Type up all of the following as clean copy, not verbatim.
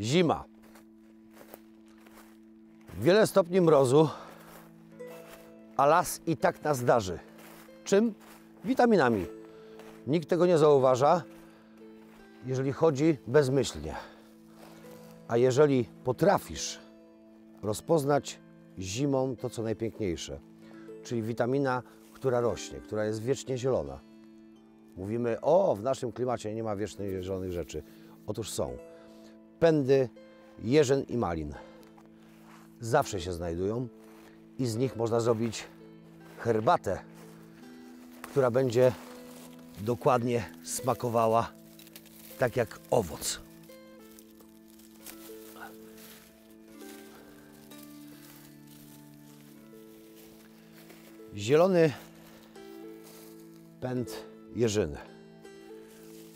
Zima. Wiele stopni mrozu, a las i tak nas darzy. Czym? Witaminami. Nikt tego nie zauważa, jeżeli chodzi bezmyślnie. A jeżeli potrafisz rozpoznać zimą to, co najpiękniejsze, czyli witamina, która rośnie, która jest wiecznie zielona. Mówimy, o, w naszym klimacie nie ma wiecznie zielonych rzeczy. Otóż są. Pędy, jeżyn i malin zawsze się znajdują i z nich można zrobić herbatę, która będzie dokładnie smakowała tak jak owoc. Zielony pęd jeżyny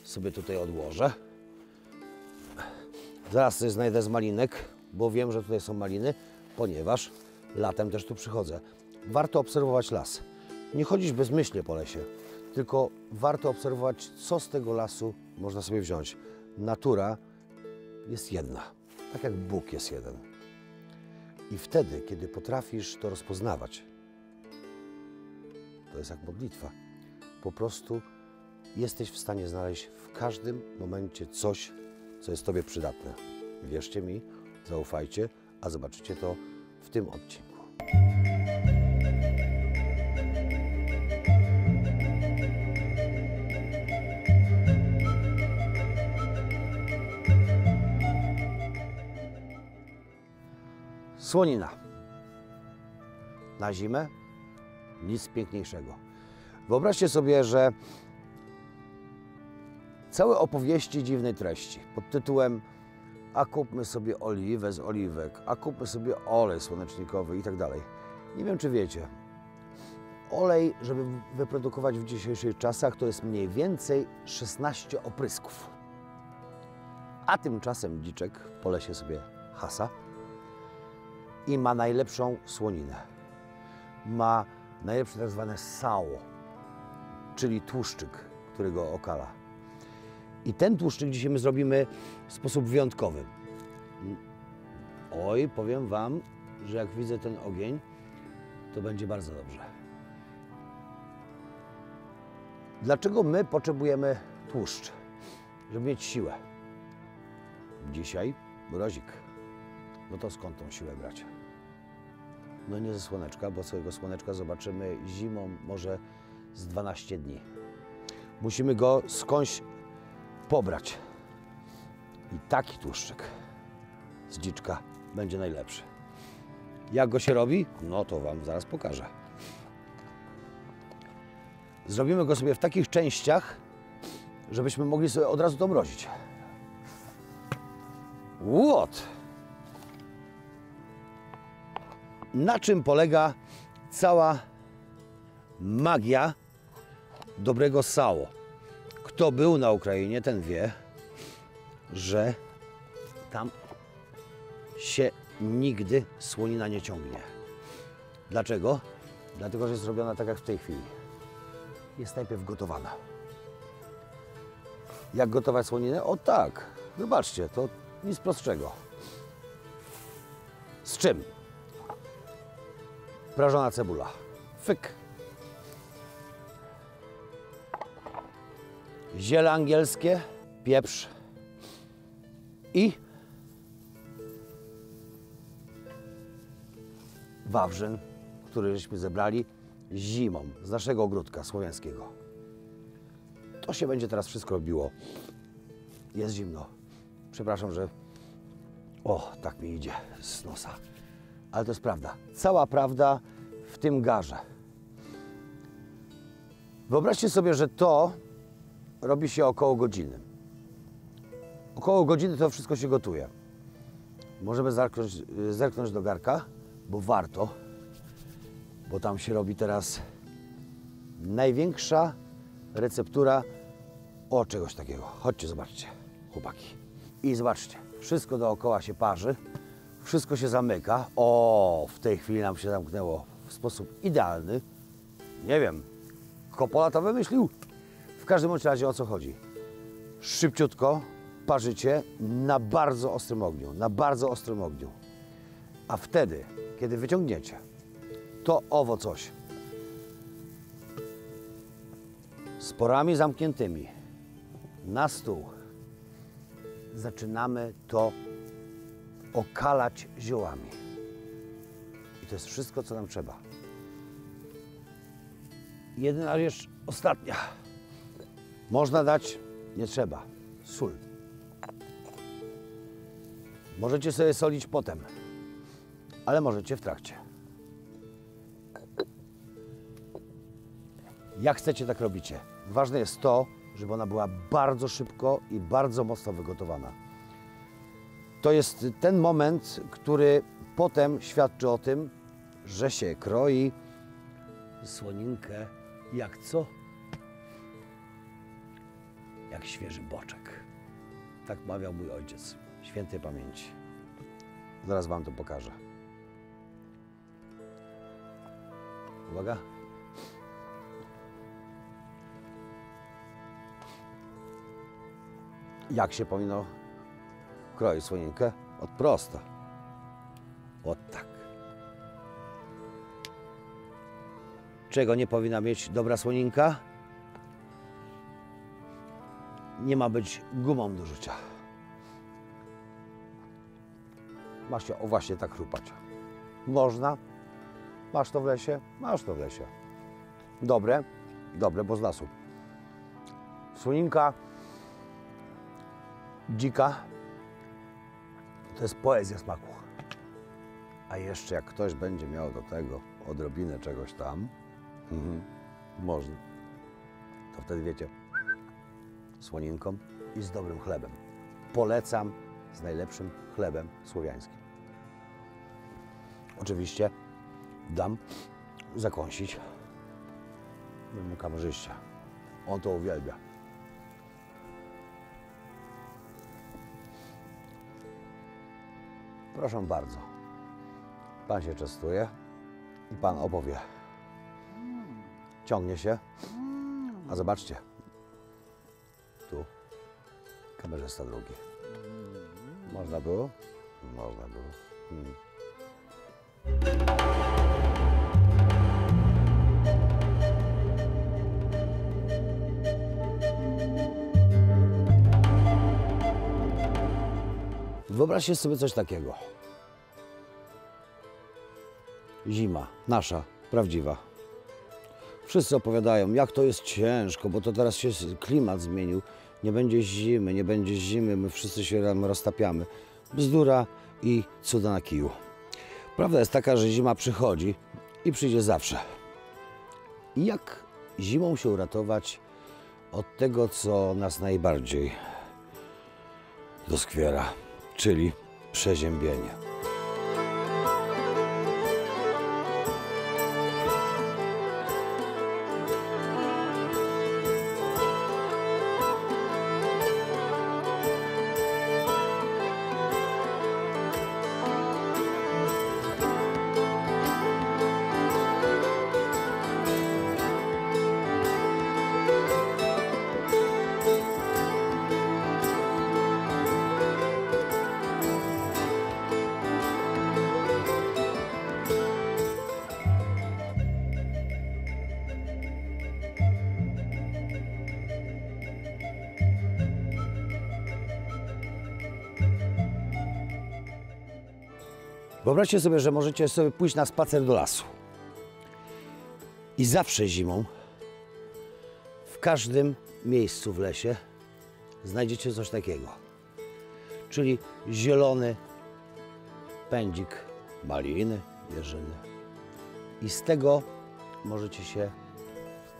sobie tutaj odłożę. Zaraz sobie znajdę z malinek, bo wiem, że tutaj są maliny, ponieważ latem też tu przychodzę. Warto obserwować las. Nie chodzić bezmyślnie po lesie, tylko warto obserwować, co z tego lasu można sobie wziąć. Natura jest jedna, tak jak Bóg jest jeden. I wtedy, kiedy potrafisz to rozpoznawać, to jest jak modlitwa. Po prostu jesteś w stanie znaleźć w każdym momencie coś, co jest Tobie przydatne. Wierzcie mi, zaufajcie, a zobaczycie to w tym odcinku. Słonina. Na zimę nic piękniejszego. Wyobraźcie sobie, że całe opowieści dziwnej treści pod tytułem a kupmy sobie oliwę z oliwek, a kupmy sobie olej słonecznikowy i tak dalej. Nie wiem, czy wiecie, olej, żeby wyprodukować w dzisiejszych czasach, to jest mniej więcej 16 oprysków. A tymczasem dziczek po lesie sobie hasa i ma najlepszą słoninę. Ma najlepsze tak zwane sało, czyli tłuszczyk, który go okala. I ten tłuszczyk dzisiaj my zrobimy w sposób wyjątkowy. Oj, powiem Wam, że jak widzę ten ogień, to będzie bardzo dobrze. Dlaczego my potrzebujemy tłuszcz? Żeby mieć siłę. Dzisiaj mrozik. No to skąd tą siłę brać? No nie ze słoneczka, bo swojego słoneczka zobaczymy zimą może z 12 dni. Musimy go skądś pobrać. I taki tłuszczyk z dziczka będzie najlepszy. Jak go się robi? No to Wam zaraz pokażę. Zrobimy go sobie w takich częściach, żebyśmy mogli sobie od razu to mrozić. What? Na czym polega cała magia dobrego sało? Kto był na Ukrainie, ten wie, że tam się nigdy słonina nie ciągnie. Dlaczego? Dlatego, że jest robiona tak jak w tej chwili. Jest najpierw gotowana. Jak gotować słoninę? O tak, zobaczcie, to nic prostszego. Z czym? Prażona cebula. Fyk. Ziele angielskie, pieprz i wawrzyn, który żeśmy zebrali zimą z naszego ogródka słowiańskiego. To się będzie teraz wszystko robiło. Jest zimno. Przepraszam, że... O, tak mi idzie z nosa. Ale to jest prawda. Cała prawda w tym garze. Wyobraźcie sobie, że to robi się około godziny. Około godziny to wszystko się gotuje. Możemy zerknąć do garka, bo warto, bo tam się robi teraz największa receptura o czegoś takiego. Chodźcie, zobaczcie, chłopaki. I zobaczcie, wszystko dookoła się parzy, wszystko się zamyka. O, w tej chwili nam się zamknęło w sposób idealny. Nie wiem, Coppola to wymyślił. W każdym razie o co chodzi? Szybciutko parzycie na bardzo ostrym ogniu, A wtedy, kiedy wyciągniecie to owo coś z porami zamkniętymi na stół, zaczynamy to okalać ziołami. I to jest wszystko, co nam trzeba. Jedyna rzecz ostatnia. Można dać, nie trzeba, sól. Możecie sobie solić potem, ale możecie w trakcie. Jak chcecie, tak robicie. Ważne jest to, żeby ona była bardzo szybko i bardzo mocno wygotowana. To jest ten moment, który potem świadczy o tym, że się kroi słoninkę jak co? Jak świeży boczek. Tak mawiał mój ojciec, świętej pamięci. Zaraz wam to pokażę. Uwaga. Jak się powinno kroić słoninkę? Od prosta. Od tak. Czego nie powinna mieć dobra słoninka? Nie ma być gumą do rzucia. Ma się o właśnie tak chrupać. Można. Masz to w lesie? Masz to w lesie. Dobre? Dobre, bo z lasu. Słoninka dzika to jest poezja smaku. A jeszcze jak ktoś będzie miał do tego odrobinę czegoś tam, można, to wtedy wiecie, słoninką i z dobrym chlebem. Polecam z najlepszym chlebem słowiańskim. Oczywiście dam zakąsić mojemu kamerzyście. On to uwielbia. Proszę bardzo. Pan się częstuje i pan opowie. Ciągnie się. A zobaczcie. Tu kamerzysta drugi. Można było? Można było. Wyobraźcie sobie coś takiego. Zima, nasza, prawdziwa. Wszyscy opowiadają, jak to jest ciężko, bo to teraz się klimat zmienił. Nie będzie zimy, my wszyscy się tam roztapiamy. Bzdura i cuda na kiju. Prawda jest taka, że zima przychodzi i przyjdzie zawsze. I jak zimą się uratować od tego, co nas najbardziej doskwiera? Czyli przeziębienie. Wyobraźcie sobie, że możecie sobie pójść na spacer do lasu. I zawsze zimą, w każdym miejscu w lesie, znajdziecie coś takiego. Czyli zielony pędzik maliny, jeżyny. I z tego możecie się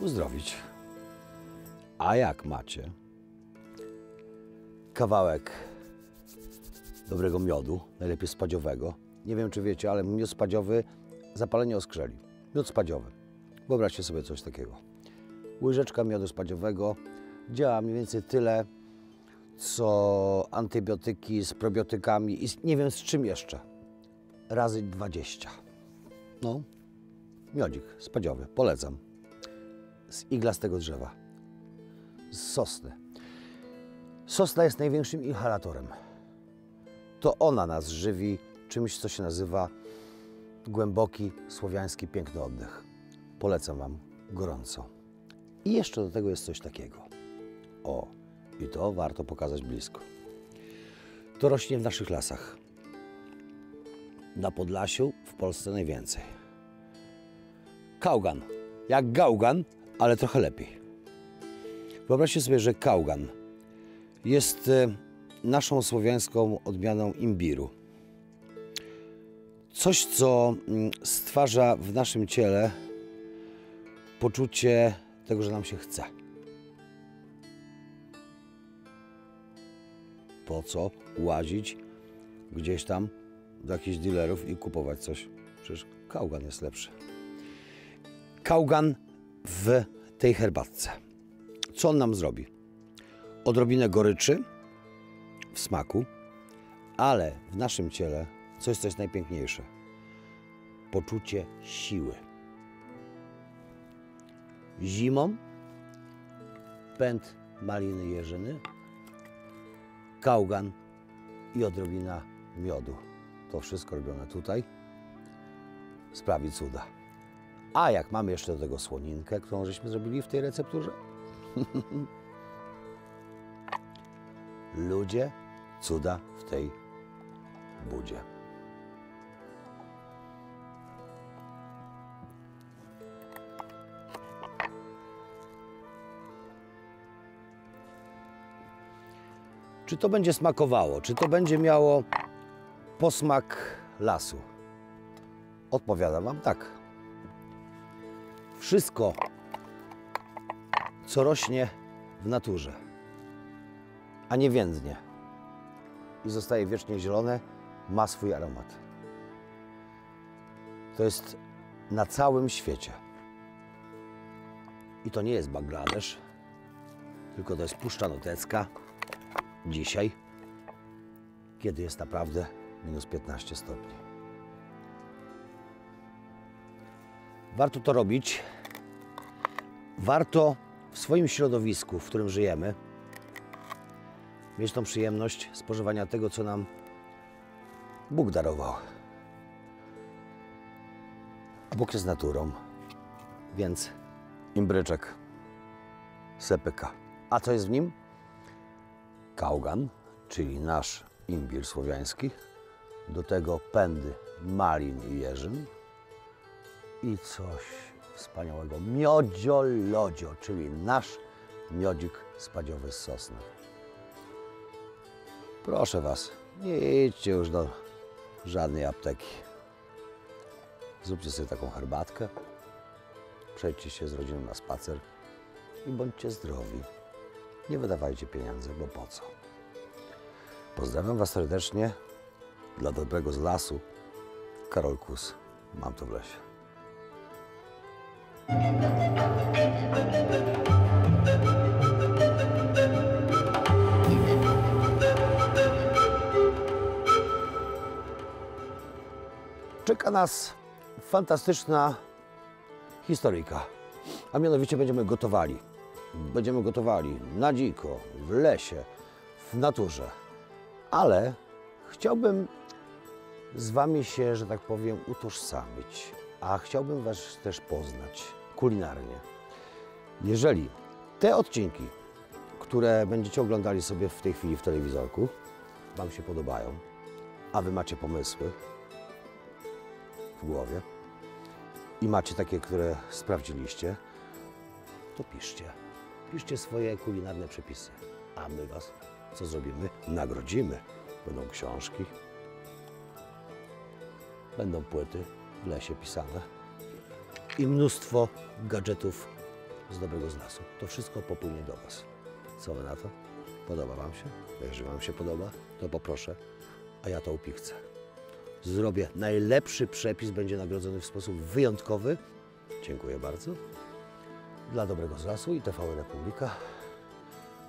uzdrowić. A jak macie kawałek dobrego miodu, najlepiej spadziowego. Nie wiem, czy wiecie, ale miód spadziowy, zapalenie oskrzeli. Miód spadziowy. Wyobraźcie sobie coś takiego. Łyżeczka miodu spadziowego działa mniej więcej tyle, co antybiotyki z probiotykami i nie wiem z czym jeszcze, razy 20. No, miodzik spadziowy, polecam. Z iglastego drzewa, z sosny. Sosna jest największym inhalatorem. To ona nas żywi czymś, co się nazywa głęboki, słowiański, piękny oddech. Polecam Wam gorąco. I jeszcze do tego jest coś takiego. O, i to warto pokazać blisko. To rośnie w naszych lasach. Na Podlasiu, w Polsce najwięcej. Kałgan. Jak gałgan, ale trochę lepiej. Wyobraźcie sobie, że kałgan jest naszą słowiańską odmianą imbiru. Coś, co stwarza w naszym ciele poczucie tego, że nam się chce. Po co łazić gdzieś tam do jakichś dealerów i kupować coś? Przecież kałgan jest lepszy. Kałgan w tej herbatce. Co on nam zrobi? Odrobinę goryczy w smaku, ale w naszym ciele coś, co jest najpiękniejsze. Poczucie siły. Zimą pęd maliny, jeżyny, kałgan i odrobina miodu. To wszystko robione tutaj sprawi cuda. A jak mamy jeszcze do tego słoninkę, którą żeśmy zrobili w tej recepturze? Ludzie, cuda w tej budzie. Czy to będzie smakowało? Czy to będzie miało posmak lasu? Odpowiadam Wam tak. Wszystko, co rośnie w naturze, a nie więdnie i zostaje wiecznie zielone, ma swój aromat. To jest na całym świecie. I to nie jest Bangladesz, tylko to jest Puszcza Notecka dzisiaj, kiedy jest naprawdę minus 15 stopni. Warto to robić. Warto w swoim środowisku, w którym żyjemy, mieć tą przyjemność spożywania tego, co nam Bóg darował. Bóg jest naturą, więc imbryczek se pyka. A co jest w nim? Kałgan, czyli nasz imbir słowiański, do tego pędy malin i jeżyn, i coś wspaniałego. Miodzio-lodzio, czyli nasz miodzik spadziowy z sosny. Proszę Was, nie idźcie już do żadnej apteki. Zróbcie sobie taką herbatkę, przejdźcie się z rodziną na spacer i bądźcie zdrowi. Nie wydawajcie pieniędzy, bo po co? Pozdrawiam Was serdecznie. Dla dobrego z lasu, Karol Kus. Mam to w lesie. Czeka nas fantastyczna historyjka, a mianowicie będziemy gotowali. Będziemy gotowali na dziko, w lesie, w naturze, ale chciałbym z Wami się, że tak powiem, utożsamić. A chciałbym Was też poznać kulinarnie. Jeżeli te odcinki, które będziecie oglądali sobie w tej chwili w telewizorku, Wam się podobają, a Wy macie pomysły w głowie i macie takie, które sprawdziliście, to piszcie. Piszcie swoje kulinarne przepisy, a my Was, co zrobimy, nagrodzimy. Będą książki, będą płyty w lesie pisane i mnóstwo gadżetów z dobrego z lasu. To wszystko popłynie do Was. Co Wy na to? Podoba Wam się? Jeżeli Wam się podoba, to poproszę, a ja to upichcę. Zrobię. Najlepszy przepis będzie nagrodzony w sposób wyjątkowy. Dziękuję bardzo. Dla dobrego z lasu i TVN Republika,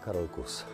Karol Kus.